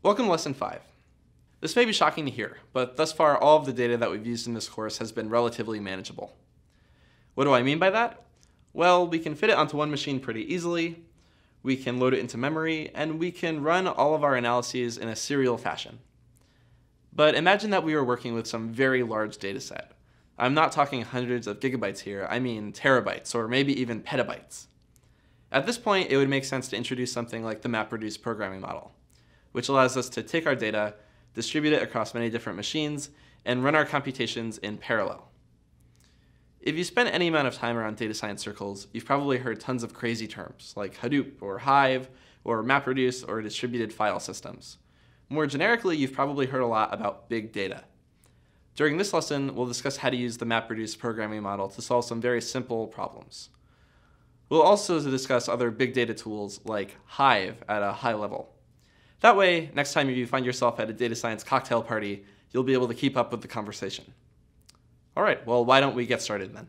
Welcome to Lesson 5. This may be shocking to hear, but thus far all of the data that we've used in this course has been relatively manageable. What do I mean by that? Well, we can fit it onto one machine pretty easily, we can load it into memory, and we can run all of our analyses in a serial fashion. But imagine that we were working with some very large data set. I'm not talking hundreds of gigabytes here, I mean terabytes, or maybe even petabytes. At this point, it would make sense to introduce something like the MapReduce programming model, which allows us to take our data, distribute it across many different machines, and run our computations in parallel. If you spent any amount of time around data science circles, you've probably heard tons of crazy terms like Hadoop or Hive or MapReduce or distributed file systems. More generically, you've probably heard a lot about big data. During this lesson, we'll discuss how to use the MapReduce programming model to solve some very simple problems. We'll also discuss other big data tools like Hive at a high level. That way, next time you find yourself at a data science cocktail party, you'll be able to keep up with the conversation. All right, well, why don't we get started then?